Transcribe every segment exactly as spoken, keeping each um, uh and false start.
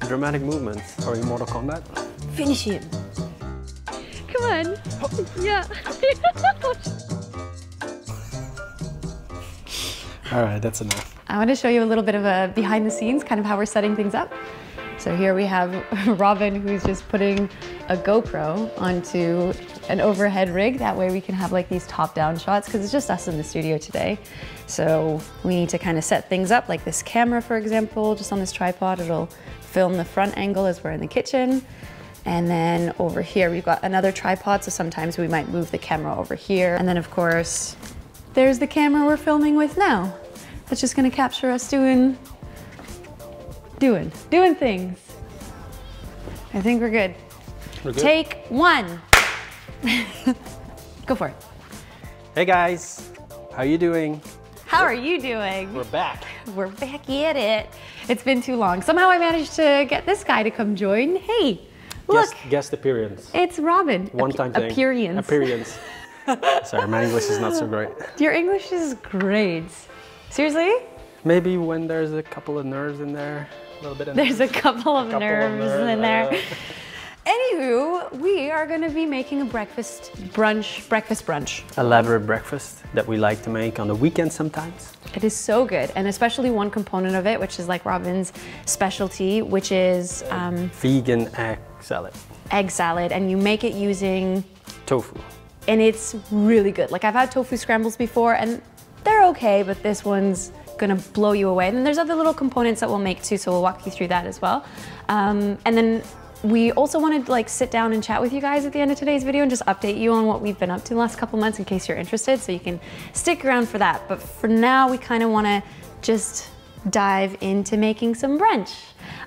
Dramatic movements. Are you Mortal Kombat? Finish him. Come on. Oh. Yeah. All right, that's enough. I want to show you a little bit of a behind the scenes, kind of how we're setting things up. So here we have Robin, who's just putting a GoPro onto an overhead rig. That way we can have like these top-down shots, because it's just us in the studio today. So we need to kind of set things up, like this camera, for example, just on this tripod. It'll film the front angle as we're in the kitchen. And then over here, we've got another tripod, so sometimes we might move the camera over here. And then, of course, there's the camera we're filming with now. That's just gonna capture us doing, doing, doing things. I think we're good. We're good. Take one. Go for it. Hey guys, how you doing? How are you doing? We're back. We're back at it. It's been too long. Somehow I managed to get this guy to come join. Hey, look. Guest, guest appearance. It's Robin. One time Ap thing. Appearance. Appearance. Sorry, my English is not so great. Your English is great. Seriously? Maybe when there's a couple of nerves in there. A little bit of There's nerves. a couple of a couple nerves, of nerves in there. Uh, Anywho, we are going to be making a breakfast brunch, breakfast brunch. Elaborate breakfast that we like to make on the weekend sometimes. It is so good, and especially one component of it, which is like Robin's specialty, which is... Um, vegan egg salad. Egg salad, and you make it using... tofu. And it's really good. Like, I've had tofu scrambles before, and they're okay, but this one's gonna blow you away. And then there's other little components that we'll make too, so we'll walk you through that as well. Um, and then... We also wanted to like sit down and chat with you guys at the end of today's video and just update you on what we've been up to in the last couple months in case you're interested, so you can stick around for that. But for now, we kind of want to just dive into making some brunch.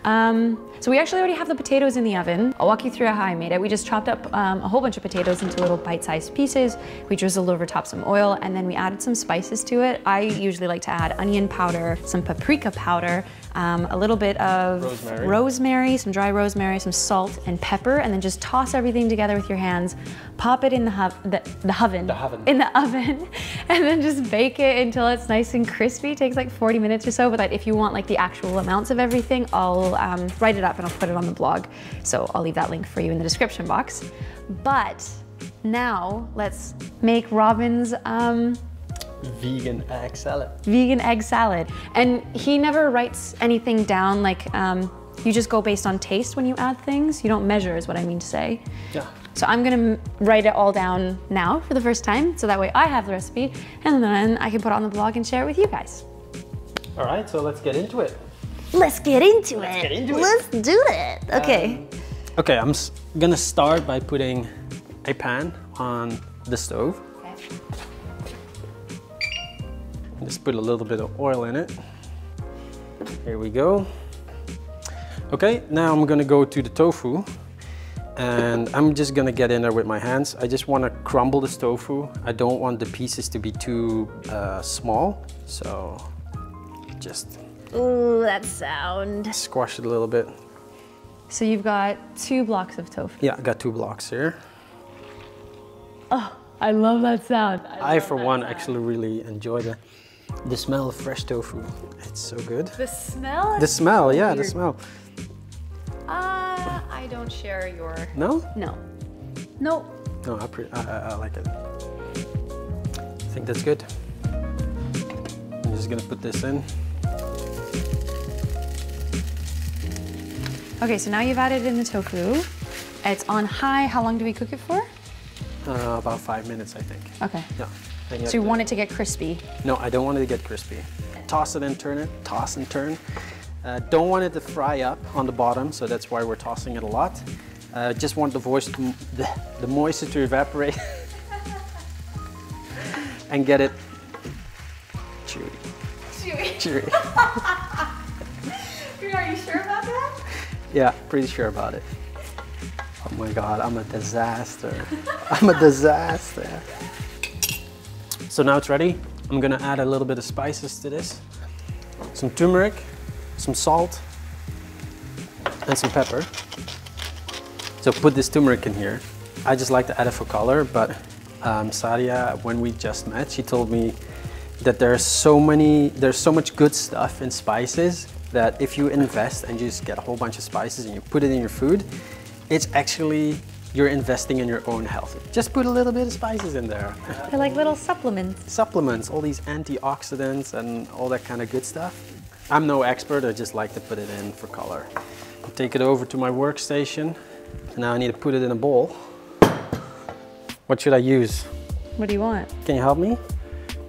Um, so we actually already have the potatoes in the oven. I'll walk you through how I made it. We just chopped up um, a whole bunch of potatoes into little bite-sized pieces. We drizzled over top some oil, and then we added some spices to it. I usually like to add onion powder, some paprika powder, um, a little bit of rosemary. rosemary, some dry rosemary, some salt and pepper, and then just toss everything together with your hands, pop it in the, hov the, the oven, the oven, in the oven, and then just bake it until it's nice and crispy. It takes like forty minutes or so, but if you want like the actual amounts of everything, I'll Um, write it up and I'll put it on the blog. So I'll leave that link for you in the description box. But now let's make Robin's um, vegan egg salad. Vegan egg salad. And he never writes anything down, like um, you just go based on taste when you add things. You don't measure is what I mean to say. Yeah. So I'm gonna write it all down now for the first time, so that way I have the recipe and then I can put it on the blog and share it with you guys. All right, so let's get into it. Let's get into Let's it. Get into Let's it. do it. Okay. Um, okay, I'm s gonna start by putting a pan on the stove. Okay. Just put a little bit of oil in it. Here we go. Okay, now I'm gonna go to the tofu, and I'm just gonna get in there with my hands. I just wanna crumble this tofu. I don't want the pieces to be too uh, small, so just. Ooh, that sound. Squash it a little bit. So you've got two blocks of tofu. Yeah, I got two blocks here. Oh, I love that sound. I, I for one, sound. actually really enjoy the, the smell of fresh tofu. It's so good. The smell? The smell, yeah, weird. the smell. Uh, I don't share your... No? No. No. No, I, pre I, I, I like it. I think that's good. I'm just gonna put this in. Okay, so now you've added in the tofu. It's on high. How long do we cook it for? Uh, about five minutes, I think. Okay. Yeah. So you want it to get crispy? No, I don't want it to get crispy. Toss it and turn it, toss and turn. Uh, don't want it to fry up on the bottom, so that's why we're tossing it a lot. Uh, just want the, voice to, the, the moisture to evaporate and get it chewy. Chewy. Chewy. Are you sure about that? Yeah, pretty sure about it. Oh my God, I'm a disaster. I'm a disaster. So now it's ready. I'm gonna add a little bit of spices to this. Some turmeric, some salt, and some pepper. So put this turmeric in here. I just like to add it for color, but um, Sadia, when we just met, she told me that there's so many, there's so much good stuff in spices that if you invest and you just get a whole bunch of spices and you put it in your food, it's actually, you're investing in your own health. Just put a little bit of spices in there. They're like little supplements. Supplements, all these antioxidants and all that kind of good stuff. I'm no expert, I just like to put it in for color. I'll take it over to my workstation. Now I need to put it in a bowl. What should I use? What do you want? Can you help me?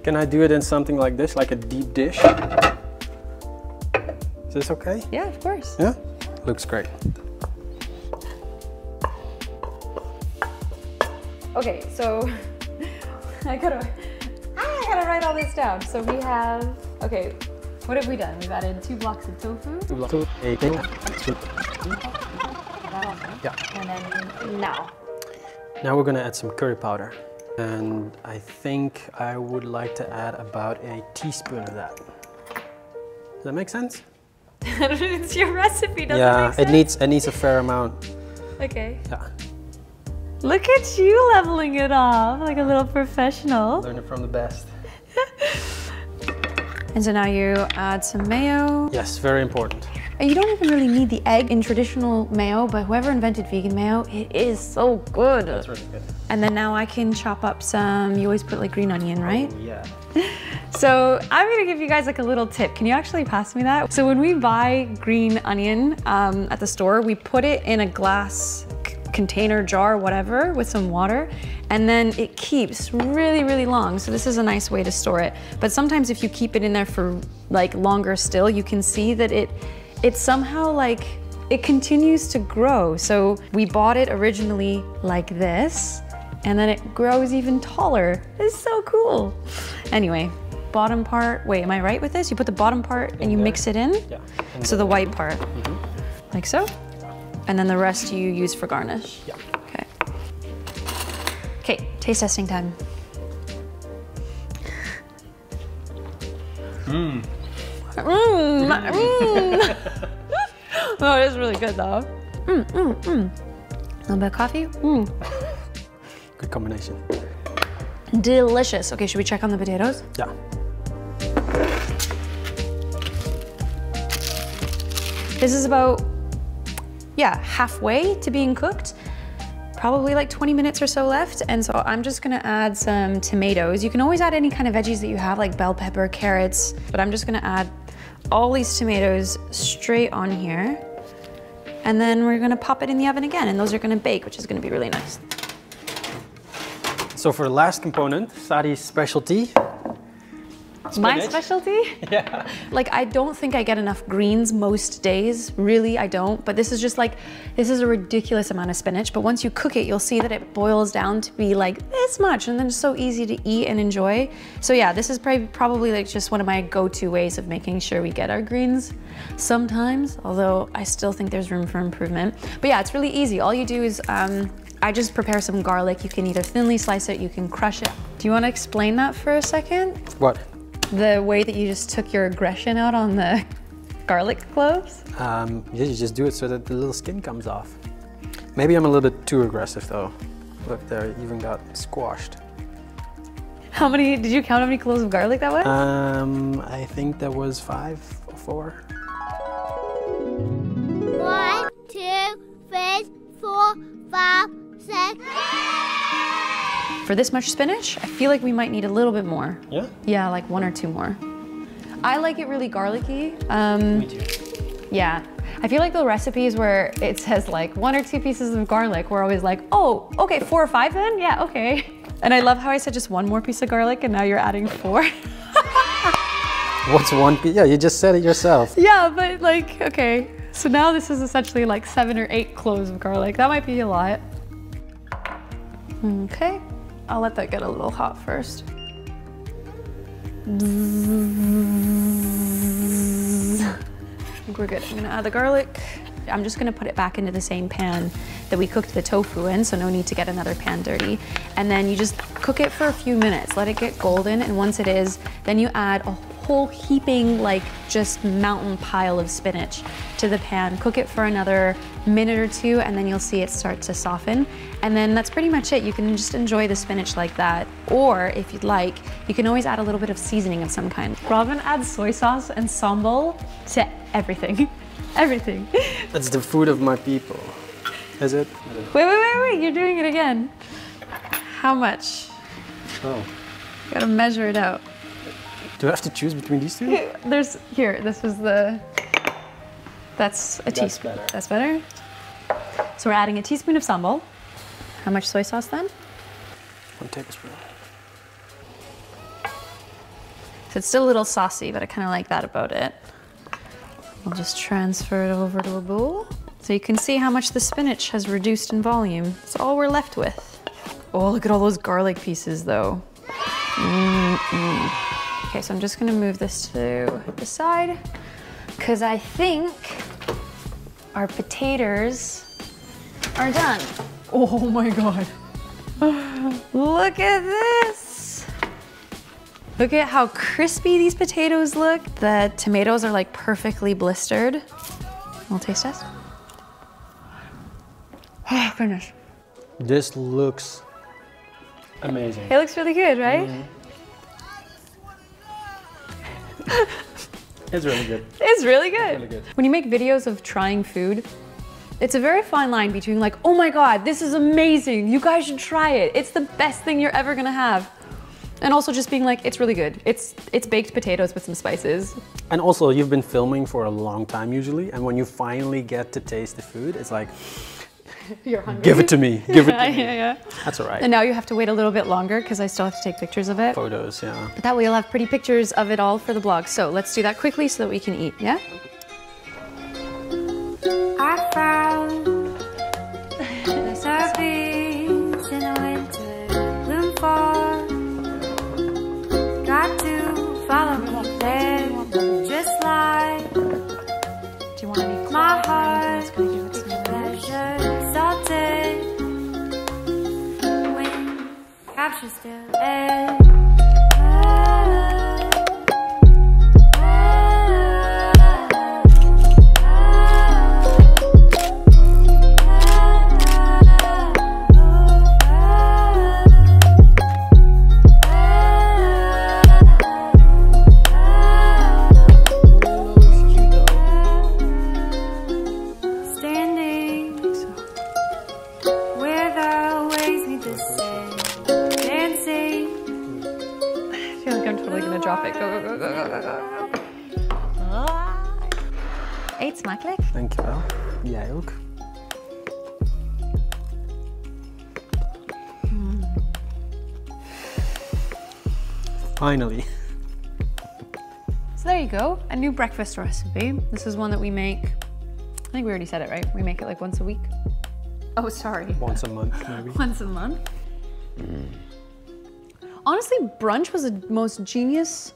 Can I do it in something like this, like a deep dish? Is this okay? Yeah, of course. Yeah? Looks great. Okay, so I gotta, I gotta write all this down. So we have, okay, what have we done? We've added two blocks of tofu. Two blocks. Yeah. And then now. Now we're gonna add some curry powder. And I think I would like to add about a teaspoon of that. Does that make sense? It's your recipe, doesn't yeah, it make sense? It needs, it needs a fair amount. Okay. Yeah. Look at you leveling it off like a little professional. Learn it from the best. And so now you add some mayo. Yes, very important. You don't even really need the egg in traditional mayo, but whoever invented vegan mayo, it is so good. That's really good. And then now I can chop up some, you always put like green onion, right? Oh, yeah. So I'm gonna give you guys like a little tip. Can you actually pass me that? So when we buy green onion um, at the store, we put it in a glass container, jar, whatever, with some water, and then it keeps really, really long. So this is a nice way to store it. But sometimes if you keep it in there for like longer still, you can see that it, it somehow like, it continues to grow. So we bought it originally like this, and then it grows even taller. It's so cool. Anyway, bottom part, wait, am I right with this? You put the bottom part in and you there. Mix it in? Yeah. And so the white part, mm-hmm. Like so? And then the rest you use for garnish? Yeah. Okay. Okay, taste testing time. Mmm. Mmm, mmm. Oh, it is really good though. Mmm, mmm, mmm. A little bit of coffee, mmm. Good combination. Delicious. Okay, should we check on the potatoes? Yeah. This is about yeah, halfway to being cooked. Probably like twenty minutes or so left. And so I'm just gonna add some tomatoes. You can always add any kind of veggies that you have, like bell pepper, carrots, but I'm just gonna add all these tomatoes straight on here. And then we're gonna pop it in the oven again, and those are gonna bake, which is gonna be really nice. So for the last component, Sadi's specialty. Spinach. My specialty? Yeah. Like, I don't think I get enough greens most days. Really, I don't. But this is just like, this is a ridiculous amount of spinach. But once you cook it, you'll see that it boils down to be like this much. And then it's so easy to eat and enjoy. So yeah, this is probably, probably like just one of my go-to ways of making sure we get our greens sometimes. Although I still think there's room for improvement. But yeah, it's really easy. All you do is, um, I just prepare some garlic. You can either thinly slice it, you can crush it. Do you want to explain that for a second? What? The way that you just took your aggression out on the garlic cloves? Um, yeah, you just do it so that the little skin comes off. Maybe I'm a little bit too aggressive though. Look there, even got squashed. How many, did you count how many cloves of garlic that was? Um, I think that was five or four. One, two, three, four, five, six. For this much spinach, I feel like we might need a little bit more. Yeah? Yeah, like one or two more. I like it really garlicky. Um, Me too. Yeah. I feel like the recipes where it says like one or two pieces of garlic, we're always like, oh, okay, four or five then? Yeah, okay. And I love how I said just one more piece of garlic and now you're adding four. What's one piece? Yeah, you just said it yourself. Yeah, but like, okay. So now this is essentially like seven or eight cloves of garlic. That might be a lot. Okay. I'll let that get a little hot first. I think we're good. I'm gonna add the garlic. I'm just gonna put it back into the same pan that we cooked the tofu in, so no need to get another pan dirty. And then you just cook it for a few minutes, let it get golden, and once it is, then you add a whole heaping, like just mountain pile of spinach to the pan. Cook it for another minute or two and then you'll see it start to soften. And then that's pretty much it. You can just enjoy the spinach like that. Or if you'd like, you can always add a little bit of seasoning of some kind. Robin adds soy sauce and sambal to everything. Everything. That's the food of my people. Is it? Wait, wait, wait, wait, you're doing it again. How much? Oh. You gotta measure it out. Do I have to choose between these two? There's, here, this was the, that's a teaspoon. That's better. So we're adding a teaspoon of sambal. How much soy sauce then? One tablespoon. So it's still a little saucy, but I kind of like that about it. We'll just transfer it over to a bowl. So you can see how much the spinach has reduced in volume. That's all we're left with. Oh, look at all those garlic pieces though. Mm-mm. Okay, so I'm just gonna move this to the side because I think our potatoes are done. Oh my God. Look at this. Look at how crispy these potatoes look. The tomatoes are like perfectly blistered. We'll taste test. Oh, goodness. This looks amazing. It looks really good, right? Mm-hmm. It's really good. It's really good. It's really good. When you make videos of trying food, it's a very fine line between like, oh my God, this is amazing. You guys should try it. It's the best thing you're ever gonna have. And also just being like, it's really good. It's, it's baked potatoes with some spices. And also you've been filming for a long time usually. And when you finally get to taste the food, it's like, you're hungry. Give it to me, give it to yeah, me. Yeah, yeah. That's all right. And now you have to wait a little bit longer because I still have to take pictures of it. Photos, yeah. But that way you'll have pretty pictures of it all for the blog. So let's do that quickly so that we can eat, yeah? I found the beans in the winter bloom for. Got to follow me there, just like. Do you want any my heart? She's still there. Eet smakelijk. Dankjewel. Jij ook. Mm. Finally. So there you go, a new breakfast recipe. This is one that we make, I think we already said it, right? We make it like once a week. Oh, sorry. Once a month, maybe. Once a month. Mm. Honestly, brunch was the most genius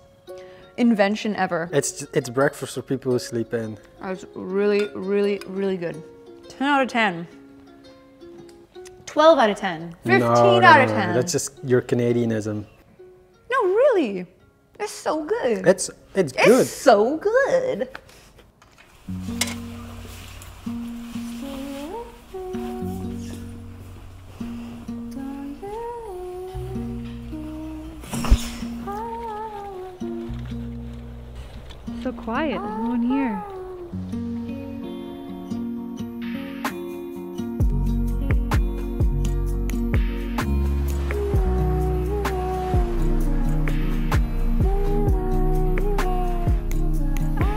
invention ever. It's it's breakfast for people who sleep in. It's really, really, really good. ten out of ten. twelve out of ten. fifteen no, no, out of no, ten. No. That's just your Canadianism. No, really. It's so good. It's, it's good. It's so good. So quiet, there's no one here.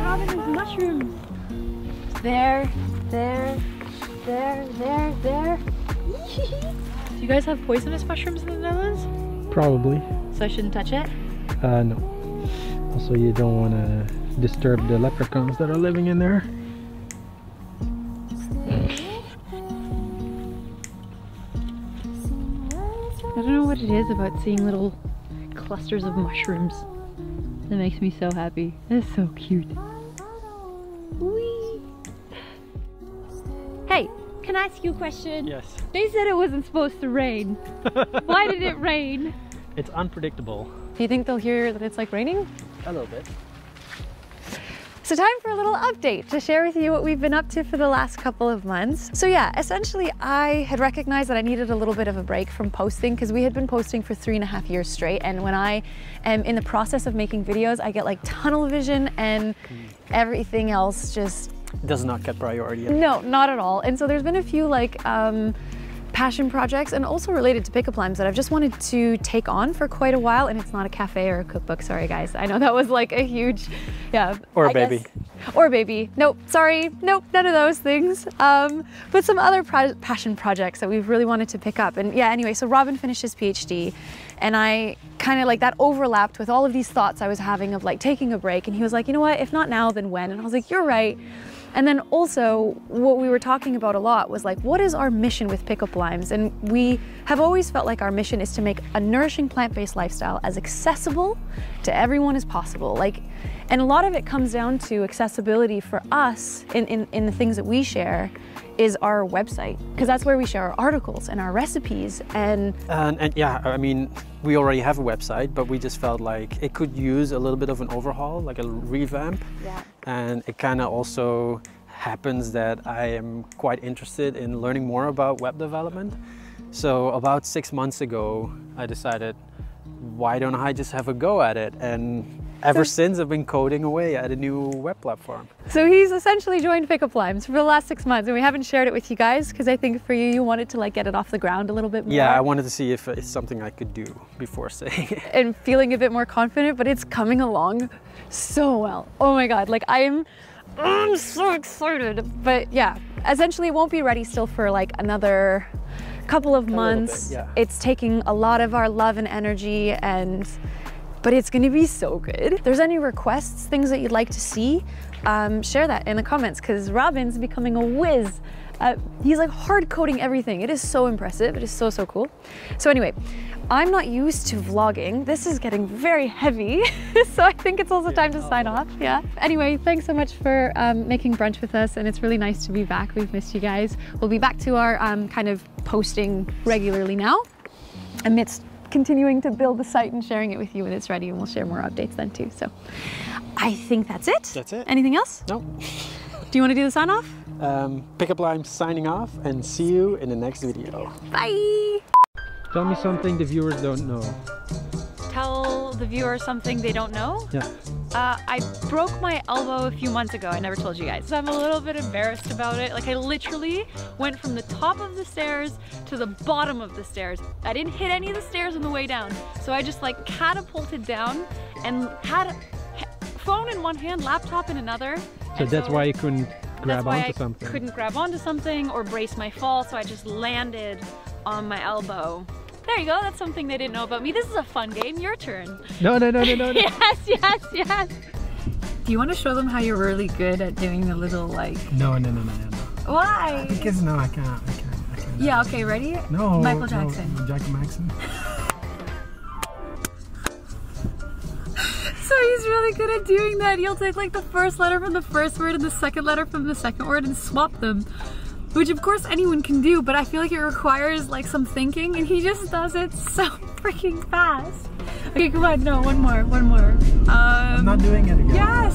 Robin, there's mushrooms. There, there, there, there, there. Do you guys have poisonous mushrooms in the Netherlands? Probably. So I shouldn't touch it? Uh, no. Also, you don't want to disturb the leprechauns that are living in there. I don't know what it is about seeing little clusters of mushrooms. That makes me so happy. That's so cute. Whee. Hey, can I ask you a question? Yes. They said it wasn't supposed to rain. Why did it rain? It's unpredictable. Do you think they'll hear that it's like raining? a little bit. So time for a little update to share with you what we've been up to for the last couple of months. So yeah, essentially I had recognized that I needed a little bit of a break from posting because we had been posting for three and a half years straight. And when I am in the process of making videos, I get like tunnel vision and everything else just... does not get priority. No, not at all. And so there's been a few like, um, passion projects and also related to Pickup Limes that I've just wanted to take on for quite a while, and it's not a cafe or a cookbook, sorry guys. I know that was like a huge, yeah. Or a baby. Guess. Or a baby, nope, sorry, nope, none of those things. Um, but some other pro passion projects that we've really wanted to pick up. And yeah, anyway, so Robin finished his PhD and I kind of like that overlapped with all of these thoughts I was having of like taking a break, and he was like, you know what, if not now, then when? And I was like, you're right. And then also what we were talking about a lot was like, what is our mission with Pickup Limes? And we have always felt like our mission is to make a nourishing plant-based lifestyle as accessible to everyone as possible. Like, and a lot of it comes down to accessibility for us in, in, in the things that we share is our website, because that's where we share our articles and our recipes and... and... And yeah, I mean, we already have a website, but we just felt like it could use a little bit of an overhaul, like a revamp. Yeah. And it kind of also happens that I am quite interested in learning more about web development. So about six months ago, I decided, why don't I just have a go at it? And ever so, since I've been coding away at a new web platform. So he's essentially joined Pickup Limes for the last six months and we haven't shared it with you guys because I think for you, you wanted to like get it off the ground a little bit more. Yeah, I wanted to see if it's something I could do before saying it. And feeling a bit more confident, but it's coming along so well. Oh my God, like I am I'm so excited. But yeah, essentially it won't be ready still for like another couple of months. Bit, yeah. It's taking a lot of our love and energy, and but it's gonna be so good. If there's any requests, things that you'd like to see, um, share that in the comments, because Robin's becoming a whiz. Uh, he's like hard coding everything. It is so impressive. It is so, so cool. So anyway, I'm not used to vlogging. This is getting very heavy. So I think it's also time to sign off, yeah. Anyway, thanks so much for um, making brunch with us, and it's really nice to be back. We've missed you guys. We'll be back to our um, kind of posting regularly now amidst continuing to build the site and sharing it with you when it's ready, and we'll share more updates then too. So I think that's it. That's it. Anything else? No. Do you want to do the sign off? Um, Pickup Limes signing off, and see you in the next video. Bye. Tell me something the viewers don't know. Tell the viewer something they don't know? Yeah. Uh, I broke my elbow a few months ago. I never told you guys. So I'm a little bit embarrassed about it. Like I literally went from the top of the stairs to the bottom of the stairs. I didn't hit any of the stairs on the way down. So I just like catapulted down and had a phone in one hand, laptop in another. So and that's so why you couldn't grab that's onto why I something. Couldn't grab onto something or brace my fall. So I just landed on my elbow. There you go, that's something they didn't know about me. This is a fun game, your turn. No, no, no, no, no. no. Yes, yes, yes. Do you want to show them how you're really good at doing the little like... No, no, no, no, no, no. Why? Because no, I can't, I can't, I can't. Yeah, okay, ready? No, Michael Jackson. No, Michael Jackson. So he's really good at doing that. He'll take like the first letter from the first word and the second letter from the second word and swap them. Which of course anyone can do, but I feel like it requires like some thinking, and he just does it so freaking fast. Okay, come on, no, one more, one more. Um, I'm not doing it again. Yeah.